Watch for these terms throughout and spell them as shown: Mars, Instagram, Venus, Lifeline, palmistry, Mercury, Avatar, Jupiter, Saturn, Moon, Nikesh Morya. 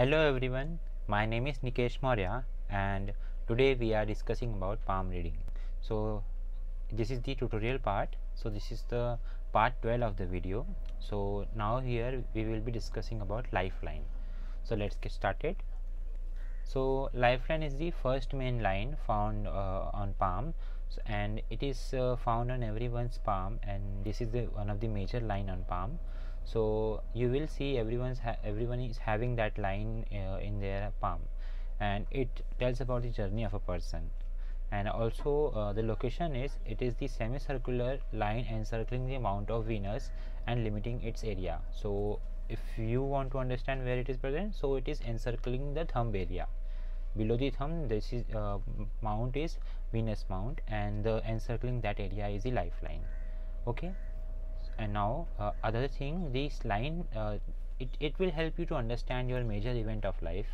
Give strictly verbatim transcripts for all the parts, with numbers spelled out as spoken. Hello everyone, my name is Nikesh Morya and today we are discussing about palm reading. So this is the tutorial part. So this is the part twelve of the video. So now here we will be discussing about lifeline. So let's get started. So lifeline is the first main line found uh, on palm, so, and it is uh, found on everyone's palm, and this is the one of the major line on palm. So you will see everyone's ha everyone is having that line uh, in their palm, and it tells about the journey of a person. And also uh, the location is it is the semicircular line encircling the amount of Venus and limiting its area. So if you want to understand where it is present, so it is encircling the thumb area. Below the thumb, this is uh, mount is Venus mount, and the encircling that area is the lifeline. Okay, and now uh, other thing, this line uh, it, it will help you to understand your major event of life,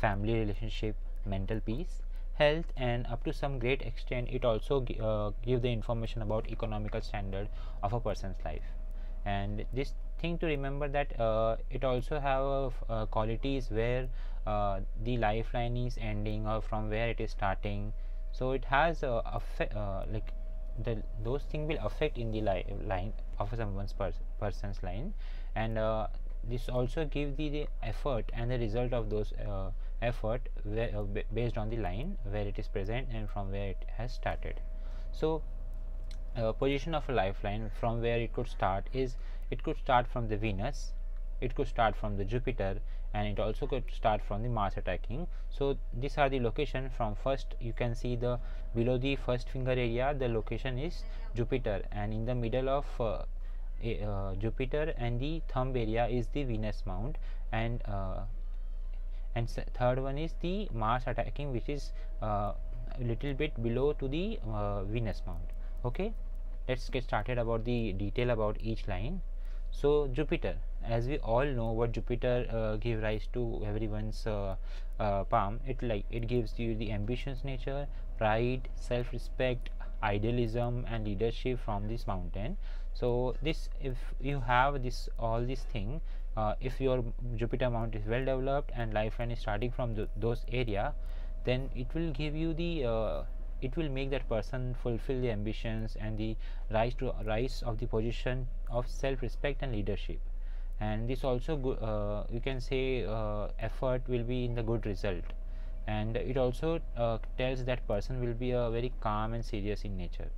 family, relationship, mental peace, health, and up to some great extent it also uh, give the information about economical standard of a person's life. And this thing to remember that uh, it also have uh, qualities where uh, the lifeline is ending or from where it is starting. So it has uh, uh, like the those things will affect in the li line of someone's pers person's line, and uh, this also gives the, the effort and the result of those uh, effort where, uh, based on the line where it is present and from where it has started. So uh, position of a lifeline from where it could start is it could start from the Venus, it could start from the Jupiter, and it also could start from the Mars attacking. So these are the location. From first you can see the below the first finger area the location is Jupiter, and in the middle of uh, Uh, Jupiter and the thumb area is the Venus mount, and uh, and third one is the Mars attacking, which is uh, a little bit below to the uh, Venus mount. Okay, let's get started about the detail about each line. So Jupiter, as we all know what Jupiter uh, gives rise to everyone's uh, uh, palm, it like it gives you the ambitious nature, pride, self-respect, idealism, and leadership from this mountain. So this, if you have this all this thing, uh, if your Jupiter mount is well developed and lifeline is starting from th those area, then it will give you the uh, it will make that person fulfill the ambitions and the rise to rise of the position of self-respect and leadership. And this also uh, you can say uh, effort will be in the good result, and it also uh, tells that person will be a uh, very calm and serious in nature.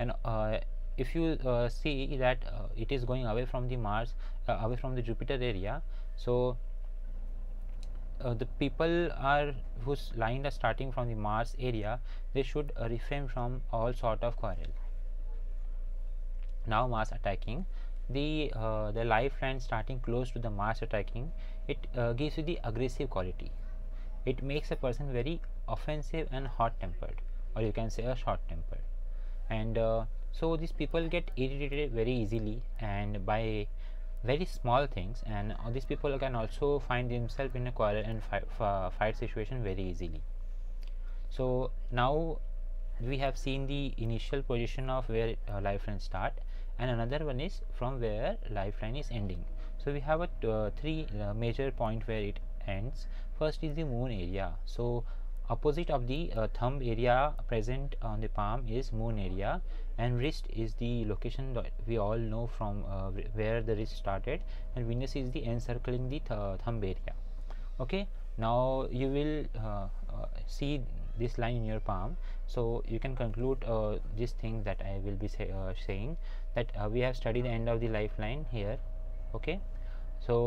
And uh, if you uh, see that uh, it is going away from the Mars, uh, away from the Jupiter area, so uh, the people are whose line are starting from the Mars area, they should uh, refrain from all sort of quarrel. Now Mars attacking, the uh, the lifeline starting close to the Mars attacking, it uh, gives you the aggressive quality. It makes a person very offensive and hot-tempered, or you can say a short-tempered, and uh, so these people get irritated very easily and by very small things, and uh, these people can also find themselves in a quarrel and fi uh, fight situation very easily. So now we have seen the initial position of where uh, lifeline start, and another one is from where lifeline is ending. So we have a uh, three uh, major point where it ends. First is the moon area. So opposite of the uh, thumb area present on the palm is moon area, and wrist is the location that we all know from uh, where the wrist started, and Venus is the encircling the th thumb area. Okay, now you will uh, uh, see this line in your palm, so you can conclude uh, this thing that I will be say, uh, saying that uh, we have studied the end of the lifeline here. Okay, so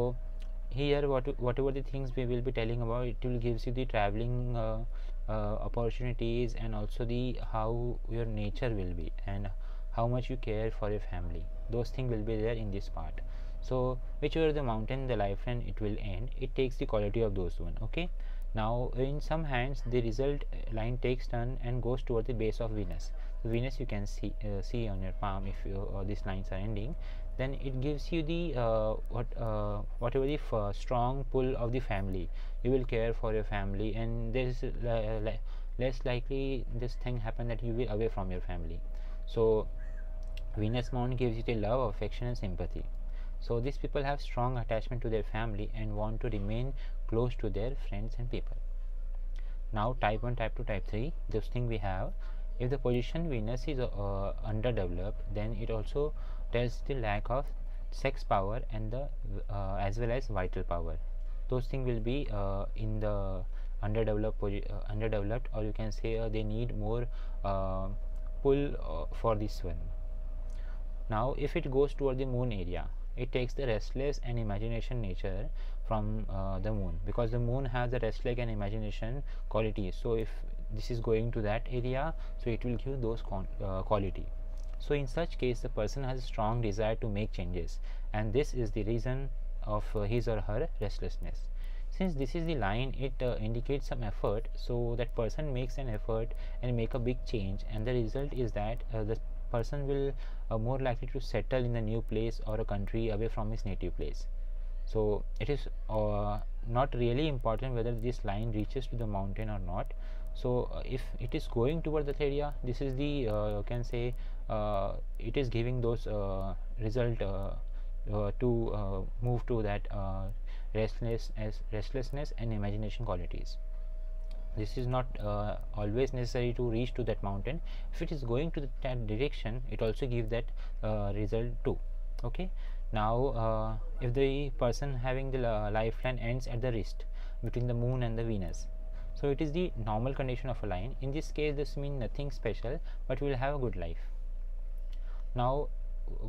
here what whatever the things we will be telling about, it will gives you the traveling uh, uh, opportunities, and also the how your nature will be and how much you care for your family. Those things will be there in this part. So whichever the mountain the lifeline it will end, it takes the quality of those one. Okay, now in some hands the result line takes turn and goes toward the base of Venus. So Venus you can see uh, see on your palm. If you, uh, these lines are ending, then it gives you the uh, what uh, whatever the f strong pull of the family. You will care for your family, and there is uh, li less likely this thing happen that you will away from your family. So Venus mount gives you the love, affection, and sympathy. So these people have strong attachment to their family and want to remain close to their friends and people. Now type one, type two, type three, this thing we have. If the position Venus is uh, underdeveloped, then it also tells the lack of sex power and the uh, as well as vital power. Those things will be uh, in the underdeveloped uh, underdeveloped or you can say uh, they need more uh, pull uh, for this one. Now if it goes toward the moon area, it takes the restless and imagination nature from uh, the moon, because the moon has a restless and imagination quality. So if this is going to that area, so it will give those uh, quality. So in such case the person has a strong desire to make changes, and this is the reason of uh, his or her restlessness. Since this is the line, it uh, indicates some effort, so that person makes an effort and make a big change, and the result is that uh, the person will uh, more likely to settle in a new place or a country away from his native place. So it is uh, not really important whether this line reaches to the mountain or not. So uh, if it is going toward that area, this is the uh, you can say uh, it is giving those uh, result uh, uh, to uh, move to that uh, restless as restlessness and imagination qualities. This is not uh, always necessary to reach to that mountain. If it is going to that direction, it also gives that uh, result too. Okay, now uh, if the person having the lifeline ends at the wrist between the moon and the Venus, so it is the normal condition of a line. In this case this means nothing special, but we will have a good life. Now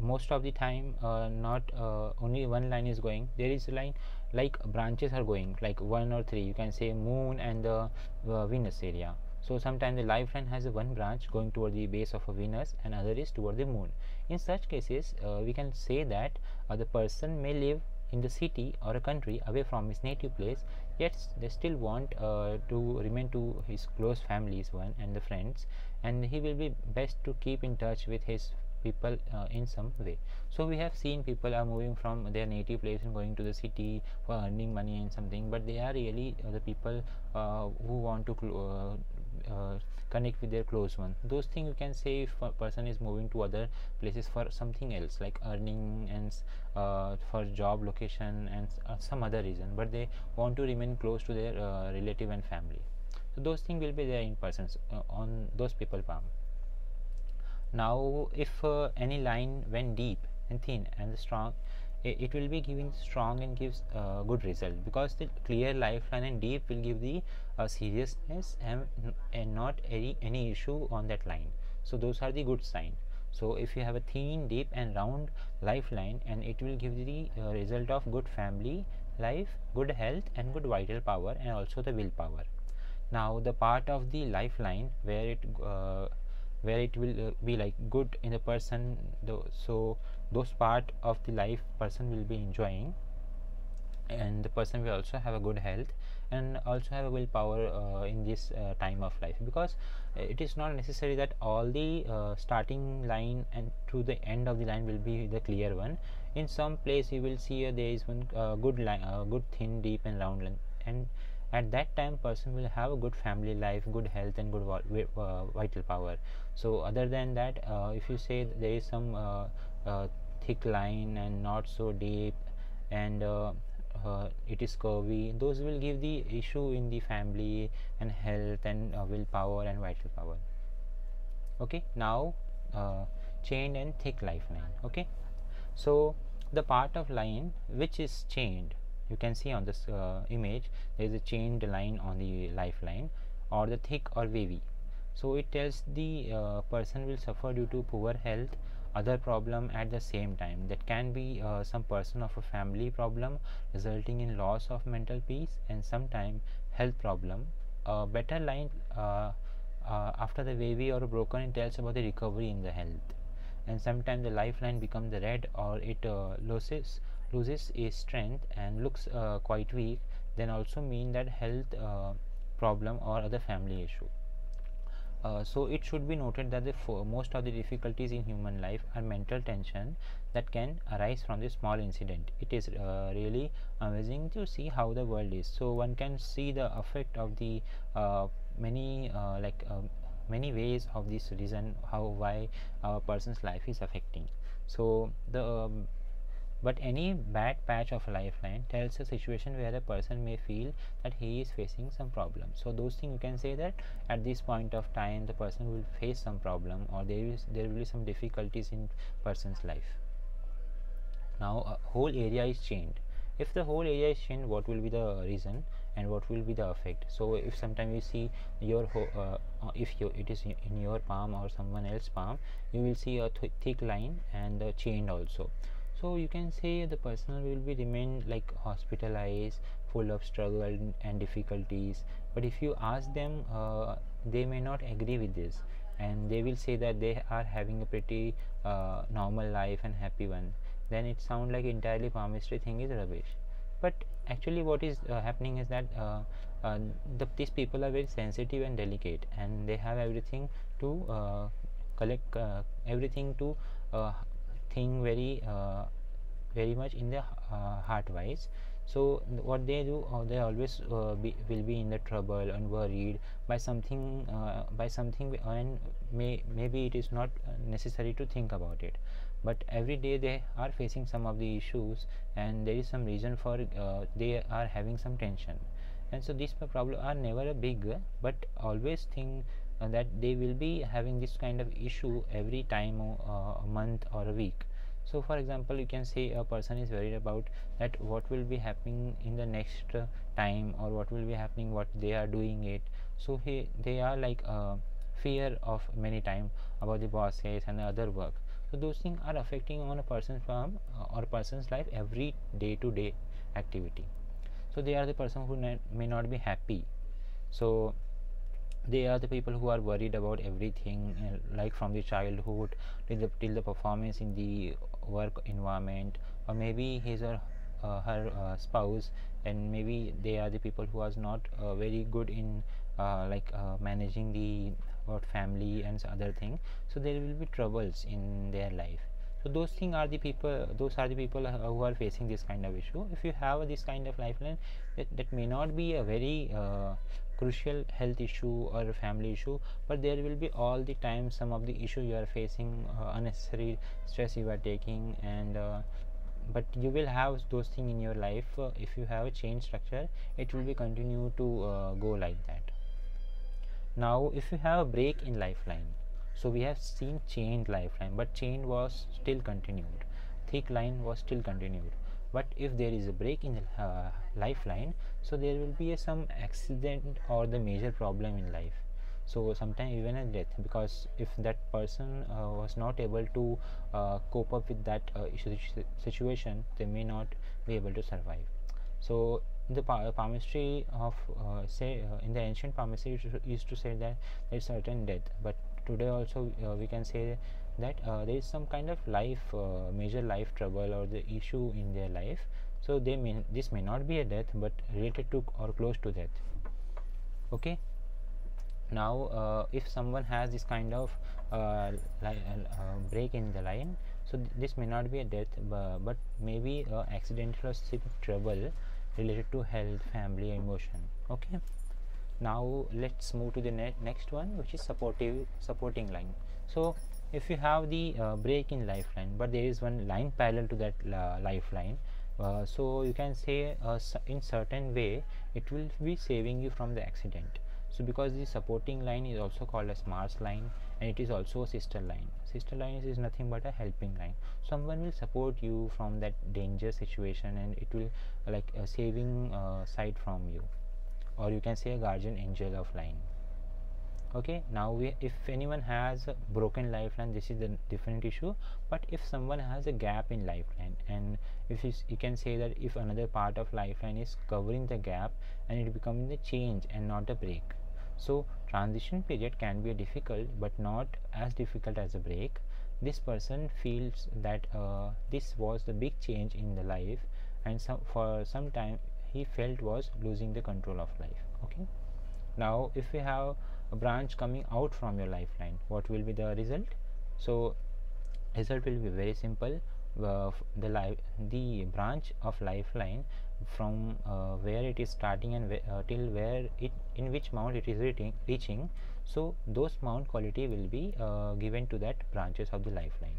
most of the time uh, not uh, only one line is going, there is a line like branches are going, like one or three, you can say moon and the uh, Venus area. So sometimes the lifeline has a one branch going toward the base of a Venus and other is toward the moon. In such cases uh, we can say that uh, the person may live in the city or a country away from his native place, yet they still want uh, to remain to his close families one and the friends, and he will be best to keep in touch with his people uh, in some way. So we have seen people are moving from their native place and going to the city for earning money and something, but they are really uh, the people uh, who want to cl uh, uh, connect with their close one. Those things you can say if a person is moving to other places for something else, like earning and uh, for job location and uh, some other reason, but they want to remain close to their uh, relative and family. So those things will be there in persons uh, on those people palm. Now if uh, any line went deep and thin and strong, it, it will be giving strong and gives uh, good result, because the clear lifeline and deep will give the uh, seriousness and, and not any, any issue on that line. So those are the good sign. So if you have a thin, deep and round lifeline, and it will give the uh, result of good family life, good health and good vital power, and also the willpower. Now the part of the lifeline where it uh, where it will uh, be like good in the person, though, so those part of the life person will be enjoying, and the person will also have a good health and also have a willpower uh, in this uh, time of life, because it is not necessary that all the uh, starting line and to the end of the line will be the clear one. In some place you will see uh, there is one uh, good line, uh, good thin, deep and round line, and at that time person will have a good family life, good health and good uh, vital power. So other than that, uh, if you say that there is some uh, uh, thick line and not so deep and uh, uh, it is curvy, those will give the issue in the family and health and uh, willpower and vital power. Okay, now uh, chained and thick lifeline. Okay, so the part of line which is chained, you can see on this uh, image there is a chained line on the lifeline, or the thick or wavy. So it tells the uh, person will suffer due to poor health, other problem at the same time. That can be uh, some person of a family problem resulting in loss of mental peace, and sometime health problem. A better line uh, uh, after the wavy or broken, it tells about the recovery in the health, and sometimes the lifeline becomes the red, or it uh, loses loses its strength and looks uh, quite weak, then also mean that health uh, problem or other family issue. Uh, so it should be noted that the most of the difficulties in human life are mental tension that can arise from this small incident. It is uh, really amazing to see how the world is. So one can see the effect of the uh, many uh, like um, many ways of this reason how why a person's life is affecting. So the um, But any bad patch of lifeline tells a situation where a person may feel that he is facing some problem. So those things you can say that at this point of time the person will face some problem, or there is there will be some difficulties in person's life. Now a whole area is chained. If the whole area is chained, what will be the reason and what will be the effect? So if sometime you see your uh, if you it is in your palm or someone else's palm, you will see a th thick line and the chain also. So you can say the person will be remain like hospitalized, full of struggle and difficulties. But if you ask them, uh, they may not agree with this, and they will say that they are having a pretty uh, normal life and happy one. Then it sounds like entirely palmistry thing is rubbish. But actually what is uh, happening is that uh, uh, the, these people are very sensitive and delicate, and they have everything to uh, collect, uh, everything to uh, think very uh, very much in their uh, heart wise. So what they do, uh, they always uh, be, will be in the trouble and worried by something uh, by something and may, maybe it is not necessary to think about it, but every day they are facing some of the issues, and there is some reason for uh, they are having some tension. And so these problems are never a big, but always think uh, that they will be having this kind of issue every time uh, a month or a week. So for example, you can say a person is worried about that what will be happening in the next uh, time, or what will be happening, what they are doing it. So he, they are like uh, fear of many times about the bosses and the other work. So those things are affecting on a person's farm uh, or person's life every day to day activity. So they are the person who may not be happy. So they are the people who are worried about everything, uh, like from the childhood till the, till the performance in the work environment, or maybe his or uh, her uh, spouse, and maybe they are the people who are not uh, very good in uh, like uh, managing the what family and other thing. So there will be troubles in their life. So those things are the people, those are the people uh, who are facing this kind of issue. If you have this kind of lifeline, that, that may not be a very uh, crucial health issue or a family issue, but there will be all the time some of the issue you are facing, uh, unnecessary stress you are taking, and uh, but you will have those things in your life. Uh, if you have a chain structure, it will be continue to uh, go like that. Now if you have a break in lifeline, so we have seen chained lifeline, but chain was still continued, thick line was still continued. But if there is a break in the uh, lifeline, so there will be a, some accident or the major problem in life. So sometimes even a death, because if that person uh, was not able to uh, cope up with that uh, situation, they may not be able to survive. So in the pa palmistry of uh, say uh, in the ancient palmistry used to say that there is certain death, but today also uh, we can say that uh, there is some kind of life uh, major life trouble or the issue in their life. So they may, this may not be a death, but related to or close to death. Okay, now uh, if someone has this kind of uh, li uh, break in the line, so th this may not be a death, uh, but maybe uh, accidental or sick trouble related to health, family, emotion. Okay, now let's move to the ne next one, which is supportive supporting line. So if you have the uh, break in lifeline, but there is one line parallel to that uh, lifeline, uh, so you can say uh, in certain way it will be saving you from the accident. So because the supporting line is also called as Mars line, and it is also a sister line. Sister line is, is nothing but a helping line. Someone will support you from that danger situation, and it will like a saving uh, side from you, or you can say a guardian angel of line. Okay, now we, if anyone has a broken lifeline, this is a different issue. But if someone has a gap in lifeline, and if you, you can say that if another part of lifeline is covering the gap, and it becomes the change and not a break. So transition period can be difficult, but not as difficult as a break. This person feels that uh, this was the big change in the life, and some, for some time he felt was losing the control of life. Okay, now if we have a branch coming out from your lifeline, what will be the result? So result will be very simple. Uh, the life the branch of lifeline from uh, where it is starting and uh, till where it in which mount it is reaching, so those mount quality will be uh, given to that branches of the lifeline.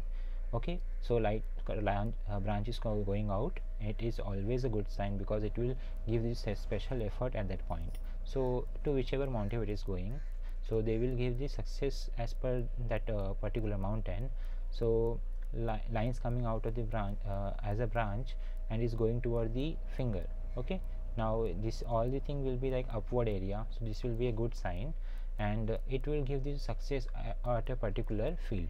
Okay, so light uh, branch is going out, it is always a good sign because it will give this special effort at that point. So to whichever mountain it is going, so they will give the success as per that uh, particular mountain. So li lines coming out of the branch uh, as a branch and is going toward the finger. Okay, now this all the thing will be like upward area, so this will be a good sign, and uh, it will give the success at a particular field.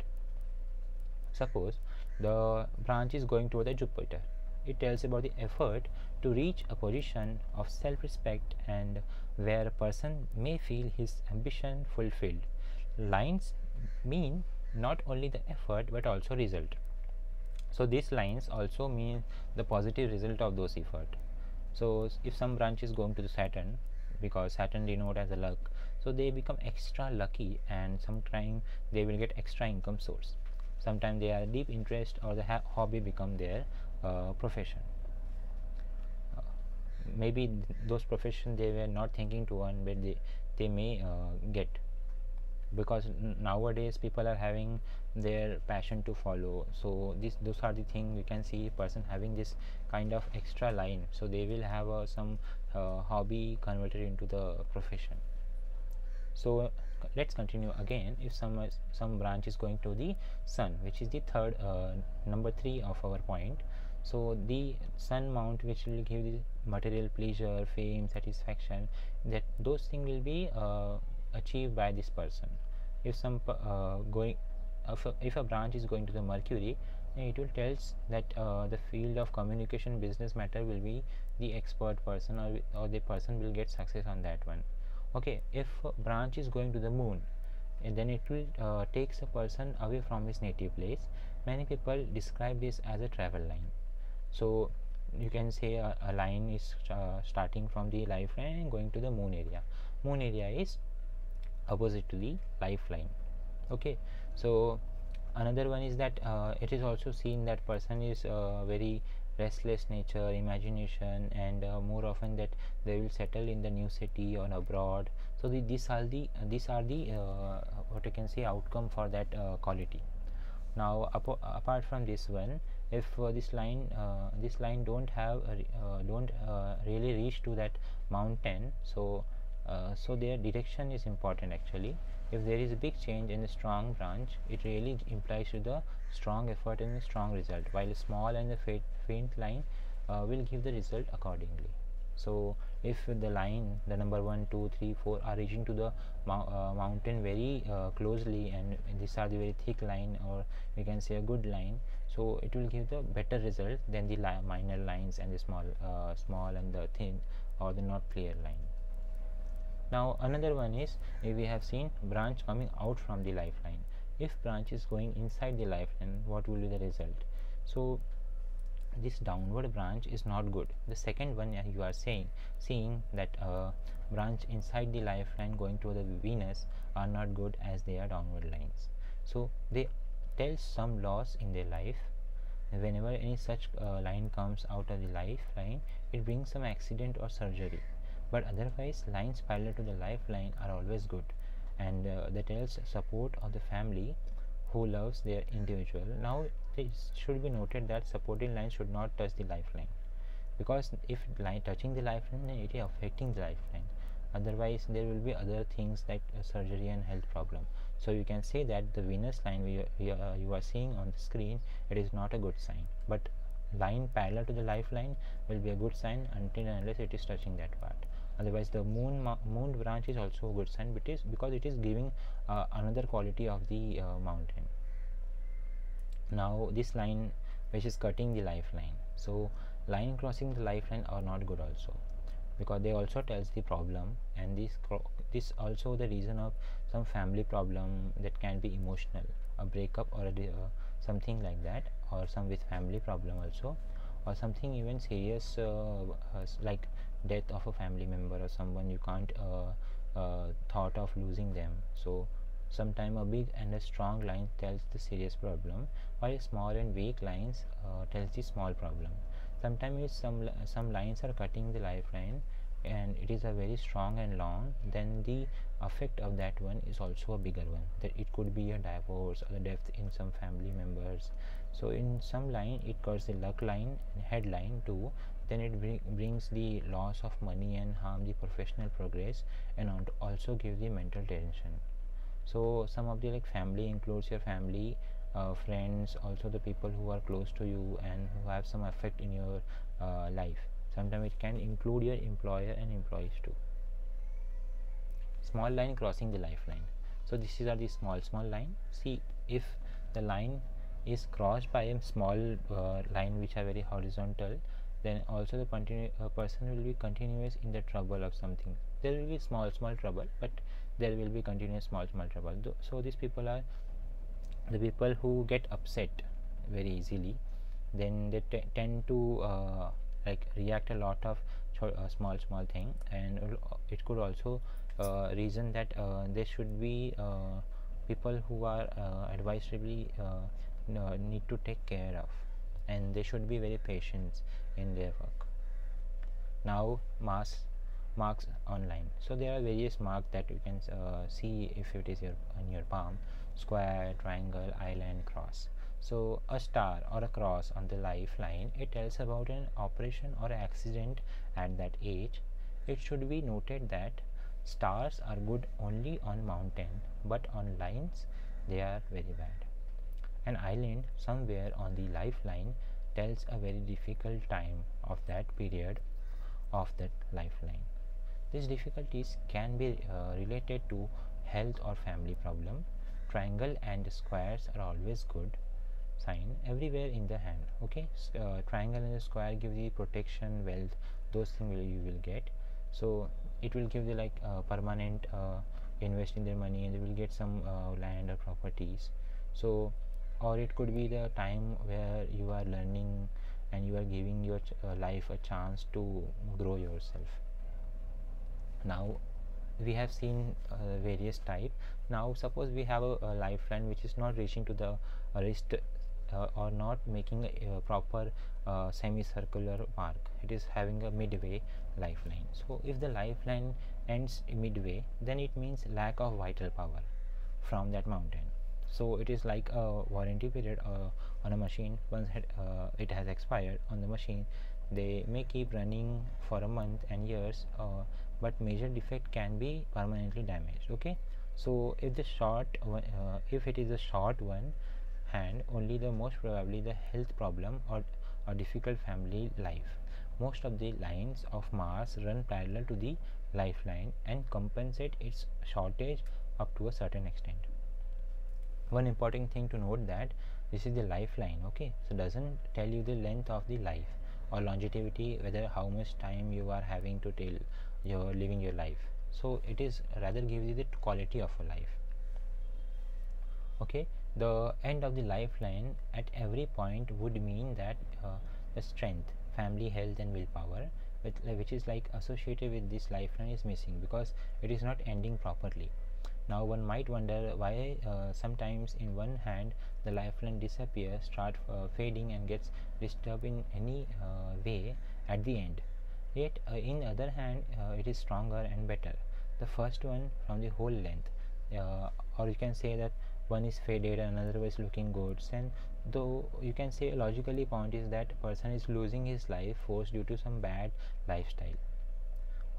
Suppose the branch is going toward the Jupiter, it tells about the effort to reach a position of self-respect and where a person may feel his ambition fulfilled. Lines mean not only the effort but also result, so these lines also mean the positive result of those effort. So if some branch is going to the Saturn, because Saturn denotes as a luck, so they become extra lucky, and sometime they will get extra income source. Sometimes they are deep interest or the ha hobby become their uh, profession. Uh, maybe th those profession they were not thinking to earn, but they they may uh, get, because nowadays people are having their passion to follow. So this those are the things we can see person having this kind of extra line. So they will have uh, some uh, hobby converted into the profession. So let's continue again. If some uh, some branch is going to the Sun, which is the third uh, number three of our point, so the Sun mount, which will give the material pleasure, fame, satisfaction, that those things will be uh, achieved by this person. If some uh, going if a, if a branch is going to the Mercury, it will tells that uh, the field of communication, business matter will be the expert person, or, or the person will get success on that one. Okay, if a branch is going to the Moon, and then it will uh, takes a person away from his native place. Many people describe this as a travel line. So you can say a, a line is uh, starting from the lifeline and going to the Moon area. Moon area is opposite to the lifeline. Okay, so another one is that uh, it is also seen that person is uh, very restless nature, imagination, and uh, more often that they will settle in the new city or abroad. So the, these are the uh, these are the uh, what you can say outcome for that uh, quality. Now apo apart from this one, if uh, this line uh, this line don't have uh, don't uh, really reach to that mountain, so uh, so their direction is important actually. If there is a big change in a strong branch, it really implies to the strong effort and a strong result, while a small and a faint, faint line uh, will give the result accordingly. So if the line the number one, two, three, four are reaching to the uh, mountain very uh, closely, and these are the very thick line, or we can say a good line, so it will give the better result than the li minor lines and the small uh, small and the thin or the not clear line. Now another one is, if we have seen branch coming out from the lifeline, if branch is going inside the lifeline, what will be the result? So this downward branch is not good. The second one you are saying seeing that uh, branch inside the lifeline going to the Venus are not good, as they are downward lines, so they tell some loss in their life. Whenever any such uh, line comes out of the lifeline, it brings some accident or surgery. But otherwise, lines parallel to the lifeline are always good, and uh, that tells support of the family who loves their individual. Now, it should be noted that supporting lines should not touch the lifeline, because if line touching the lifeline, then it is affecting the lifeline. Otherwise, there will be other things like uh, surgery and health problem. So you can say that the Venus line we, we uh, you are seeing on the screen, it is not a good sign. But line parallel to the lifeline will be a good sign until and unless it is touching that part. Otherwise, the moon moon branch is also a good sign, but it is because it is giving uh, another quality of the uh, mountain. Now this line which is cutting the lifeline, so line crossing the lifeline are not good also, because they also tells the problem, and this cro this also the reason of some family problem that can be emotional, a breakup or a, uh, something like that, or some with family problem also, or something even serious uh, like death of a family member or someone you can't uh, uh, thought of losing them. So sometime a big and a strong line tells the serious problem, while small and weak lines uh, tells the small problem. Sometimes some some lines are cutting the lifeline, and it is a very strong and long, then the effect of that one is also a bigger one, that it could be a divorce or a death in some family members, So in some line it cuts the luck line, head line too. Then it bring, brings the loss of money and harm the professional progress, and also give the mental tension. So some of the like family includes your family, uh, friends, also the people who are close to you and who have some effect in your uh, life. Sometimes it can include your employer and employees too. Small line crossing the lifeline. So this is are the small small line. See, if the line is crossed by a small uh, line which are very horizontal, then also the continu uh, person will be continuous in the trouble of something. There will be small small trouble, but there will be continuous small small trouble. Th so these people are the people who get upset very easily. Then they t tend to uh, like react a lot of uh, small small thing, and it could also uh, reason that uh, there should be uh, people who are uh, advisedly uh, no, need to take care of, and they should be very patient in their work. Now Mars marks online. So there are various marks that you can uh, see if it is your on your palm: square, triangle, island, cross. So a star or a cross on the lifeline, it tells about an operation or accident at that age. It should be noted that stars are good only on mountain, but on lines they are very bad. An island somewhere on the lifeline tells a very difficult time of that period of that lifeline. These difficulties can be uh, related to health or family problem. Triangle and squares are always good sign everywhere in the hand. Okay, uh, triangle and square give the protection, wealth, those things you will get. So it will give the like uh, permanent uh, invest in their money, and they will get some uh, land or properties. So or it could be the time where you are learning and you are giving your ch uh, life a chance to grow yourself. Now we have seen uh, various type. Now suppose we have a, a lifeline which is not reaching to the wrist uh, or not making a, a proper uh, semicircular mark. It is having a midway lifeline. So if the lifeline ends midway, then it means lack of vital power from that mountain. So it is like a warranty period uh, on a machine. Once had, uh, it has expired on the machine, they may keep running for a month and years, uh, but major defect can be permanently damaged. Okay, so if the short one, uh, if it is a short one hand only, the most probably the health problem or a difficult family life. Most of the lines of Mars run parallel to the lifeline and compensate its shortage up to a certain extent. One important thing to note that this is the lifeline. Okay, so doesn't tell you the length of the life or longevity, whether how much time you are having to till you're living your life. So it is rather gives you the quality of a life. Okay, the end of the lifeline at every point would mean that uh, the strength, family, health and willpower which, which is like associated with this lifeline is missing because it is not ending properly. Now one might wonder why uh, sometimes in one hand the lifeline disappears, start uh, fading and gets disturbed in any uh, way at the end. Yet uh, in other hand uh, it is stronger and better. The first one from the whole length, uh, or you can say that one is faded and another is looking good. And though you can say logically point is that person is losing his life force due to some bad lifestyle,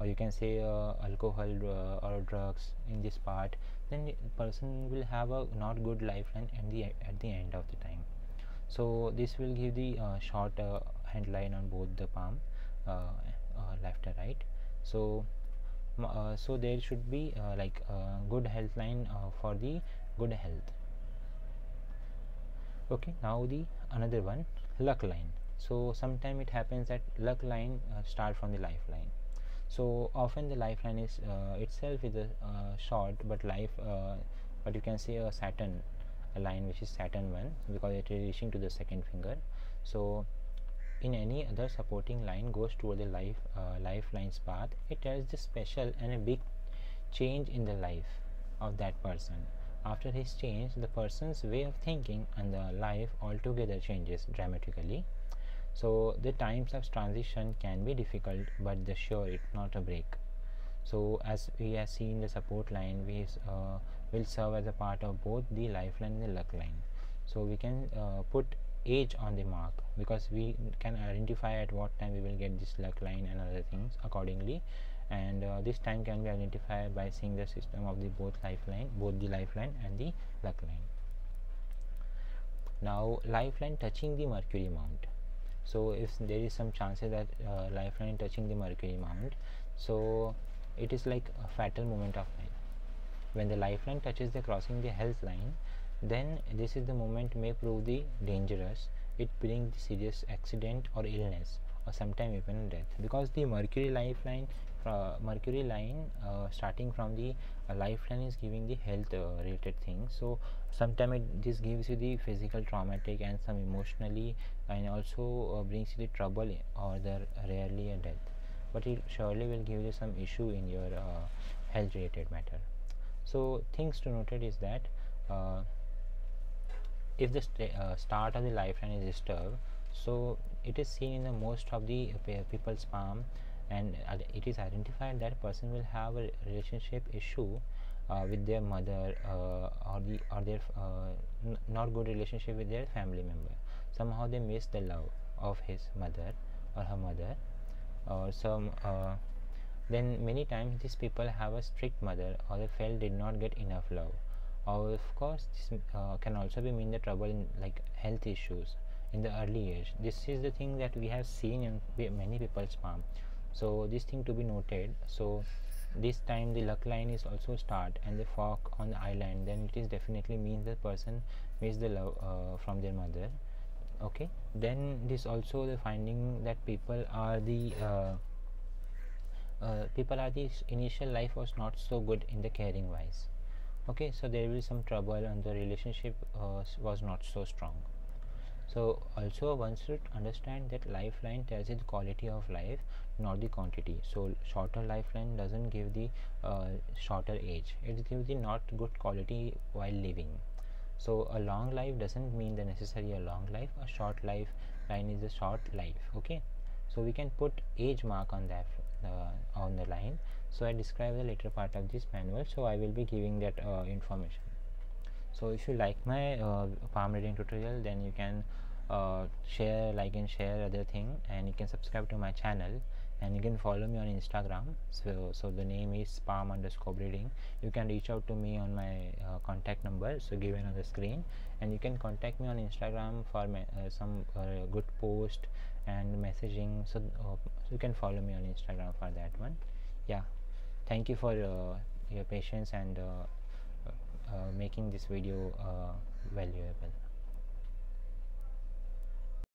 or you can say uh, alcohol uh, or drugs in this part, then the person will have a not good lifeline at the at the end of the time. So this will give the uh, short uh, hand line on both the palm, uh, uh, left and right. So uh, so there should be uh, like uh, good health line uh, for the good health. Okay, now the another one, luck line. So sometime it happens that luck line uh, start from the lifeline. So often the lifeline is uh, itself is a uh, short, but life uh, but you can say a Saturn a line which is Saturn one, because it is reaching to the second finger. So in any other supporting line goes toward the life uh, lifeline's path, it tells the special and a big change in the life of that person. After his change, the person's way of thinking and the life altogether changes dramatically. So the times of transition can be difficult, but the sure it's not a break. So as we have seen, the support line we, uh, will serve as a part of both the lifeline and the luck line. So we can uh, put age on the mark, because we can identify at what time we will get this slack line and other things accordingly. And uh, this time can be identified by seeing the system of the both lifeline, both the lifeline and the slack line. Now lifeline touching the mercury mount. So if there is some chances that uh, lifeline touching the mercury mount, so it is like a fatal moment of life. When the lifeline touches the crossing the health line, then this is the moment may prove the dangerous. It brings the serious accident or illness, or sometime even death, because the mercury lifeline uh, mercury line uh, starting from the uh, lifeline is giving the health uh, related things. So sometime it just gives you the physical traumatic and some emotionally, and also uh, brings you the trouble or the rarely a death, but it surely will give you some issue in your uh, health related matter. So things to note is that uh, if the st uh, start of the lifeline is disturbed, so it is seen in the most of the uh, people's palm, and uh, it is identified that person will have a relationship issue uh, with their mother, uh, or the or their uh, n not good relationship with their family member. Somehow they miss the love of his mother or her mother, or some. Uh, then many times these people have a strict mother, or they felt did not get enough love. Or of course, this uh, can also be mean the trouble in like health issues in the early age. This is the thing that we have seen in many people's palm. So this thing to be noted. So this time the luck line is also start and the fork on the island, then it is definitely means the person missed the love uh, from their mother. Okay, then this also the finding that people are the uh, uh, people are the initial life was not so good in the caring wise. Okay, so there will be some trouble and the relationship uh, was not so strong. So also one should understand that lifeline tells you the quality of life, not the quantity. So shorter lifeline doesn't give the uh, shorter age, it gives the not good quality while living. So a long life doesn't mean the necessary a long life, a short life line is a short life. Okay, so we can put age mark on that uh, on the line. So I describe the later part of this manual, so I will be giving that uh, information. So if you like my uh, palm reading tutorial, then you can uh, share, like and share other thing, and you can subscribe to my channel, and you can follow me on Instagram. So so the name is palm underscore reading. You can reach out to me on my uh, contact number, so given on the screen, and you can contact me on Instagram for my, uh, some uh, good post and messaging. So uh, you can follow me on Instagram for that one. Yeah, thank you for uh, your patience and. Uh, Uh, making this video uh, valuable.